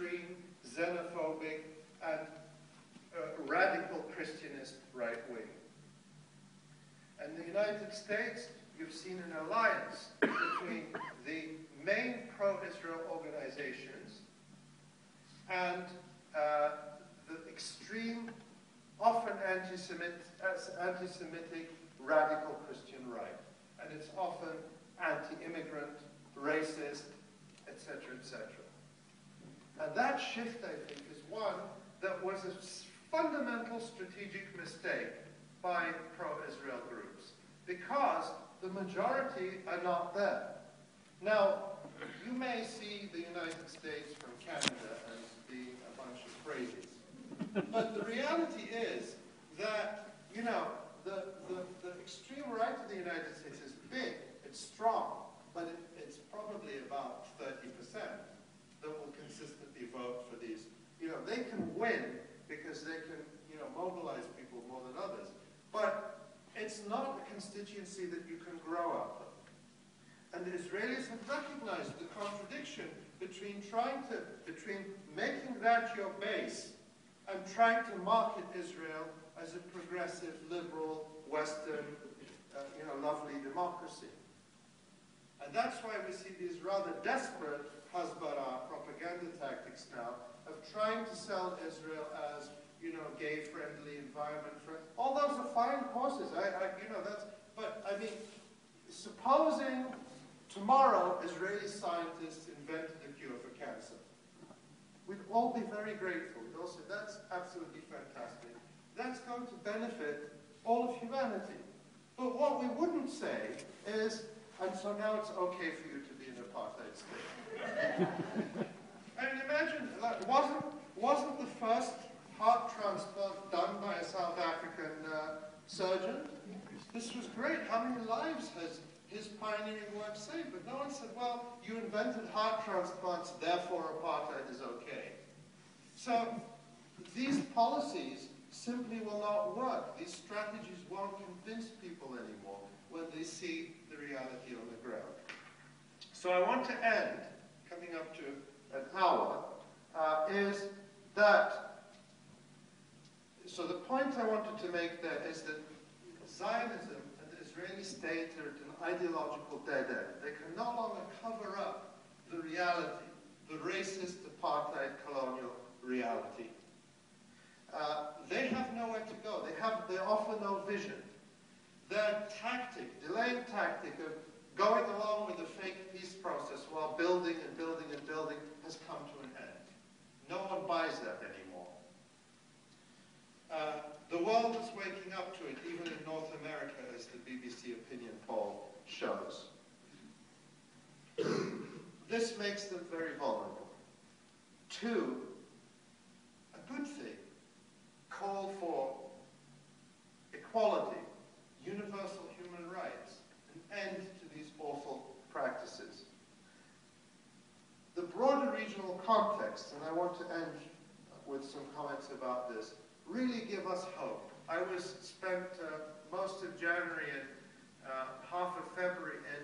extreme, xenophobic, and radical Christianist right wing. And the United States, you've seen an alliance between the main pro-Israel organizations and the extreme, often anti-Semitic, radical Christian right. And it's often anti-immigrant, racist, etc., etc. And that shift, I think, is one that was a fundamental strategic mistake by pro-Israel groups, because the majority are not there. Now, you may see the United States from Canada as being a bunch of crazies, but the reality is that, you know, the extreme right of the United States is big, it's strong, but it's probably about 30% that will consistently vote for these. You know, they can win because they can, you know, mobilize people more than others, but it's not a constituency that you can grow out of. And the Israelis have recognized the contradiction between making that your base and trying to market Israel as a progressive, liberal, Western, you know, lovely democracy. And that's why we see these rather desperate Hasbara propaganda tactics now of trying to sell Israel as, you know, gay-friendly, environment-friendly. All those are fine causes. But I mean, supposing tomorrow Israeli scientists invented a cure for cancer, we'd all be very grateful. We'd all say, that's absolutely fantastic. That's going to benefit all of humanity. But what we wouldn't say is, and so now it's okay for you to be an apartheid state. I mean, imagine, like, wasn't the first heart transplant done by a South African surgeon? This was great. How many lives has his pioneering work saved? But no one said, well, you invented heart transplants, therefore apartheid is okay. So these policies simply will not work. These strategies won't convince people anymore when they see the reality on the ground. So I want to end, coming up to an hour, is that, so the point I wanted to make there is that Zionism and the Israeli state are at an ideological dead end. They can no longer cover up the reality, the racist, apartheid, colonial reality. They have nowhere to go. They offer no vision. Their tactic, delayed tactic of going along with the fake peace process while building and building and building has come to an end. No one buys that anymore. The world is waking up to it, even in North America, as the BBC opinion poll shows. This makes them very vulnerable. Two, a good thing, call for equality, universal human rights, an end to these awful practices. The broader regional context, and I want to end with some comments about this, really give us hope. I was spent most of January and half of February in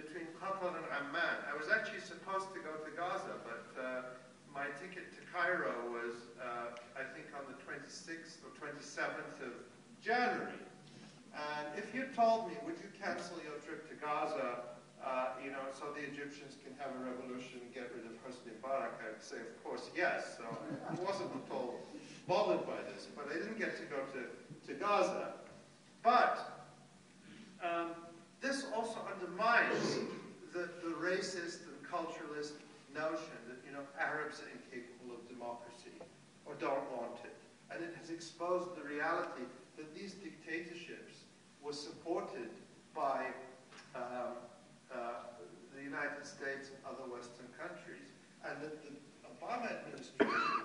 between Qatar and Amman. I was actually supposed to go to Gaza, but my ticket to Cairo was, I think, on the 26th or 27th of January. And if you told me, would you cancel your trip to Gaza, you know, so the Egyptians can have a revolution and get rid of Hosni Mubarak, I would say, of course, yes. So I wasn't at all bothered by this, but I didn't get to go to Gaza. But this also undermines the racist and culturalist notion that, you know, Arabs are incapable of democracy or don't want it. And it has exposed the reality that these dictatorships were supported by the United States and other Western countries, and that the Obama administration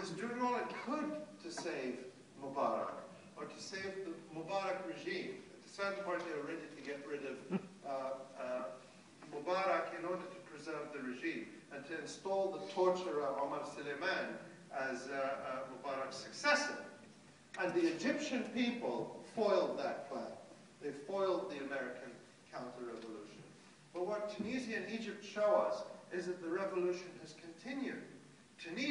was doing all it could to save Mubarak, or to save the Mubarak regime. At a certain point, they were ready to get rid of Mubarak in order to preserve the regime and to install the torturer Omar Suleiman as Mubarak's successor. And the Egyptian people foiled that plan. They foiled the American counter-revolution. But what Tunisia and Egypt show us is that the revolution has continued. Tunisia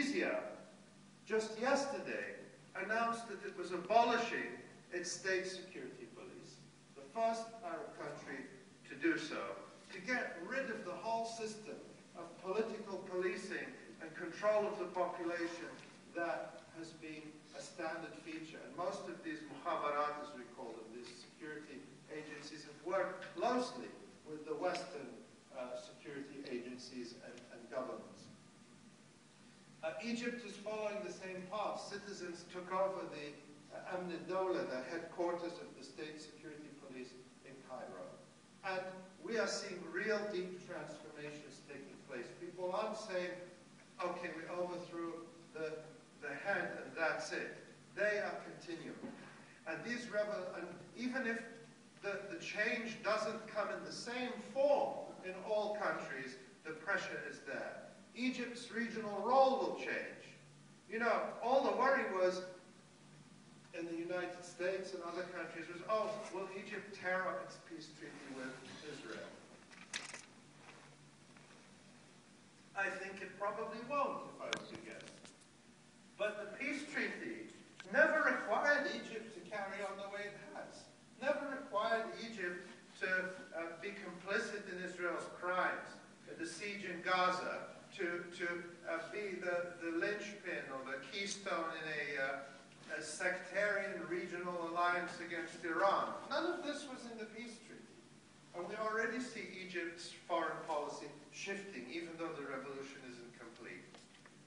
just yesterday announced that it was abolishing its state security police, the first Arab country to do so, to get rid of the whole system of political policing and control of the population that has been a standard feature. And most of these muhabarat, as we call them, these security agencies, have worked closely with the Western security agencies and governments. Egypt is following the same path. Citizens took over the Amn al-Dawla, the headquarters of the state security police in Cairo. And we are seeing real deep transformations taking place. People aren't saying, okay, we overthrew the head and that's it. They are continuing. And these rebels, and even if the change doesn't come in the same form in all countries, the pressure is there. Egypt's regional role will change. You know, all the worry was in the United States and other countries was, oh, will Egypt tear up its peace treaty with Israel? I think it probably won't, if I was to guess. But the peace treaty never required Egypt to carry on the way it has. Never required Egypt to be complicit in Israel's crimes, the siege in Gaza, to be the linchpin or the keystone in a sectarian regional alliance against Iran. None of this was in the peace treaty. And we already see Egypt's foreign policy shifting, even though the revolution isn't complete,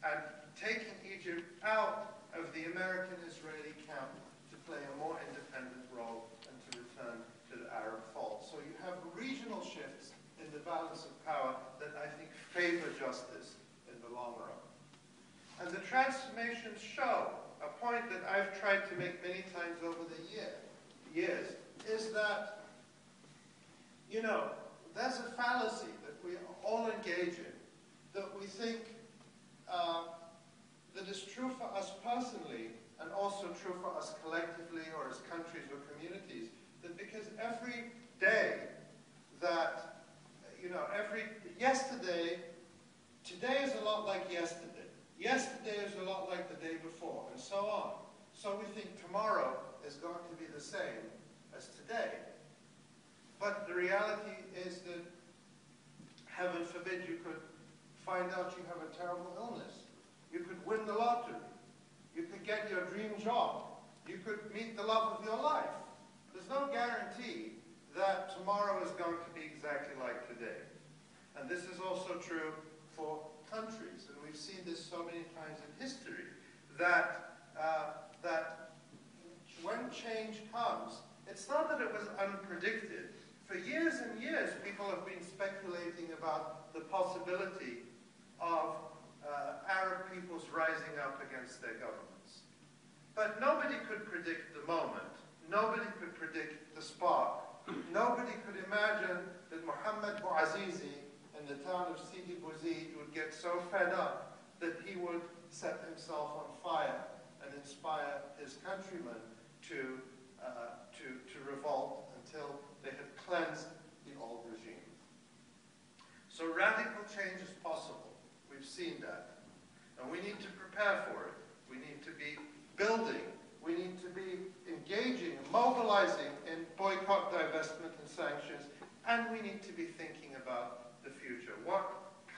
and taking Egypt out of the American-Israeli camp to play a more independent role and to return to the Arab fold. So you have regional shifts in the balance of power that I think favor justice in the long run. And the transformations show a point that I've tried to make many times over the years, is that, you know, there's a fallacy that we all engage in, that we think that is true for us personally and also true for us collectively or as countries or communities, that because every day that today is a lot like yesterday. Yesterday is a lot like the day before, and so on. So we think tomorrow is going to be the same as today. But the reality is that, heaven forbid, you could find out you have a terrible illness. You could win the lottery. You could get your dream job. You could meet the love of your life. There's no guarantee that tomorrow is going to be exactly like today. And this is also true for countries. And we've seen this so many times in history, that, that when change comes, it's not that it was unpredicted. For years and years, people have been speculating about the possibility of Arab peoples rising up against their governments. But nobody could predict the moment. Nobody could predict the spark. Nobody could imagine that Muhammad Bouazizi in the town of Sidi Bouzid would get so fed up that he would set himself on fire and inspire his countrymen to revolt until they had cleansed the old regime. So radical change is possible. We've seen that. And we need to prepare for it. We need to be building. We need to be engaging and mobilizing in boycott, divestment, and sanctions, and we need to be thinking about the future. What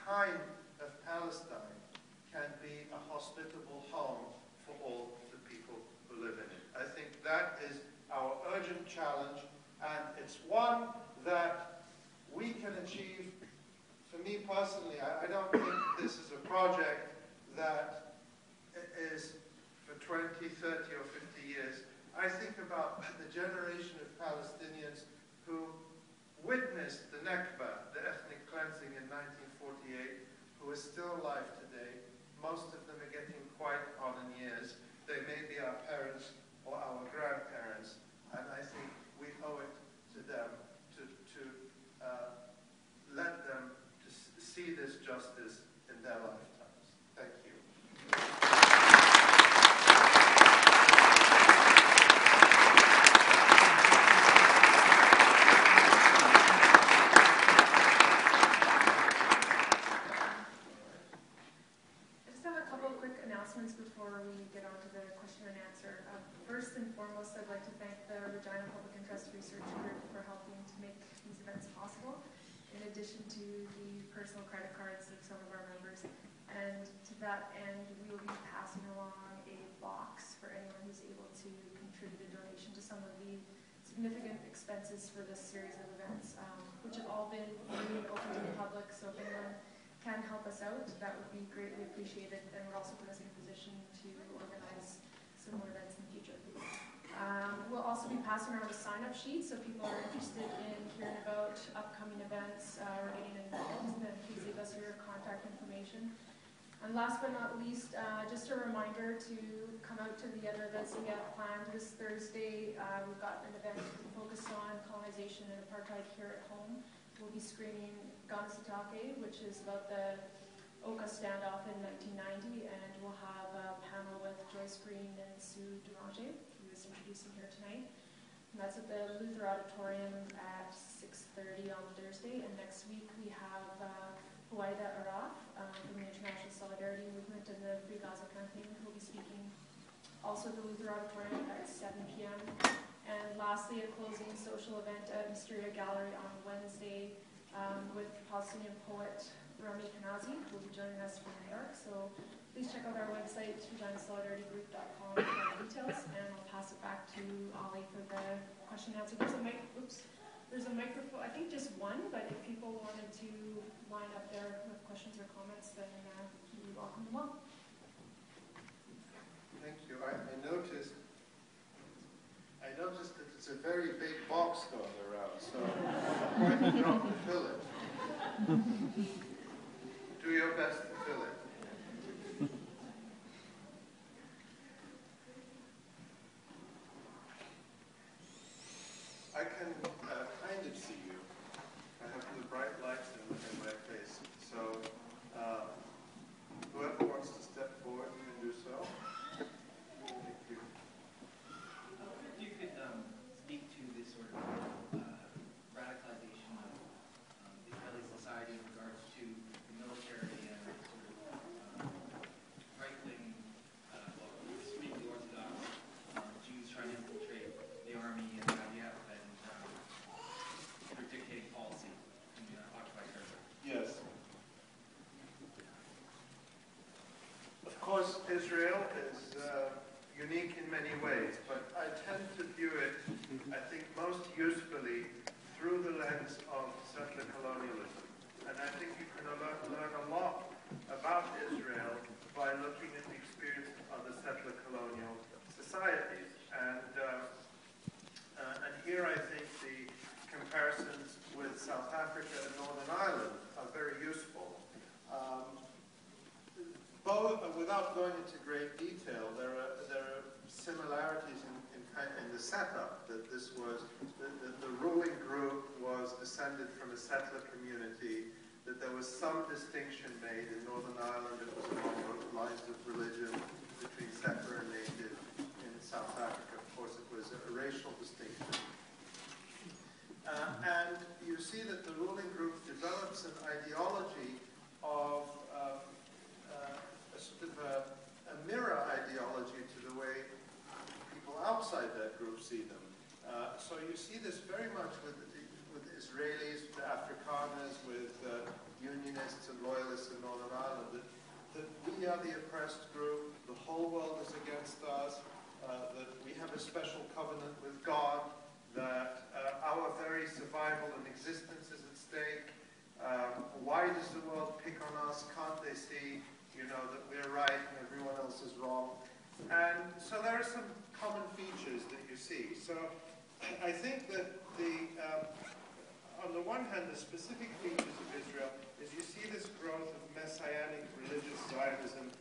kind of Palestine can be a hospitable home for all the people who live in it? I think that is our urgent challenge, and it's one that we can achieve. For me personally, I don't think this is a project that is for 20, 30, or 50 years. I think about the generation of Palestinians who witnessed the Nakba, the ethnic cleansing in 1948, who is still alive today. Most of them are getting quite on in years. They may be our parents or our grandparents, and I think we owe it to them to let them to see this justice in their lifetimes. Thank you. announcements before we get on to the question and answer. First and foremost, I'd like to thank the Regina Public Interest Research Group for helping to make these events possible, in addition to the personal credit cards of some of our members. And to that end, we will be passing along a box for anyone who's able to contribute a donation to some of the significant expenses for this series of events, which have all been free and open to the public, so if anyone can help us out, that would be greatly appreciated, and would also put us in a position to organize similar events in the future. We'll also be passing around a sign-up sheet, so if people are interested in hearing about upcoming events or getting involved, then please leave us your contact information. And last but not least, just a reminder to come out to the other events we have planned this Thursday. We've got an event focused on colonization and apartheid here at home. We'll be screening Ganesitake, which is about the Oka standoff in 1990, and we'll have a panel with Joyce Green and Sue Durange, who is introducing here tonight. And that's at the Luther Auditorium at 6:30 on Thursday, and next week we have Huwaida Araf from the International Solidarity Movement and the Free Gaza Campaign, who will be speaking also at the Luther Auditorium at 7 p.m. And lastly, a closing social event at Mysteria Gallery on Wednesday with Palestinian poet Rami Kanazi, who will be joining us from New York. So please check out our website, reginesolidarityGroup.com, for details, and I'll pass it back to Ollie for the question and answer. There's a microphone, I think just one, but if people wanted to line up there with questions or comments, then you welcome them all. Thank you. I noticed that it's a very big box going around, so why don't you fill it? Do your best to fill it. I can kind of see you. I have the bright lights in my face. So whoever wants to step forward, you can do so. Thank you. I wonder if you could speak to this sort of radicalization of Israeli society in regards to the military and sort of right-wing, extremely Orthodox Jews trying to infiltrate the army and dictating policy in the occupied territory. Yes. Of course, Israel is unique in many ways, but I tend to view it, I think, most usefully through the lens of settler colonialism. And I think you can learn a lot about Israel by looking at the experience of other settler colonial societies. And here I think the comparisons with South Africa and Northern Ireland are very useful. Both, without going into great detail, there are similarities in the setup. That this was the ruling group was descended from a settler community. That there was some distinction made in Northern Ireland. It was along the lines of religion between settler and native. In South Africa, of course, it was a racial distinction. And you see that the ruling group develops an ideology of a mirror ideology to the way people outside that group see them. So you see this very much with Israelis, with Afrikaners, with unionists and loyalists in Northern Ireland, that we are the oppressed group, the whole world is against us, that we have a special covenant with God, that our very survival and existence is at stake. Why does the world pick on us? Can't they see, you know, that we're right and everyone else is wrong? And so there are some common features that you see. So I think that on the one hand, the specific features of Israel is you see this growth of messianic religious Zionism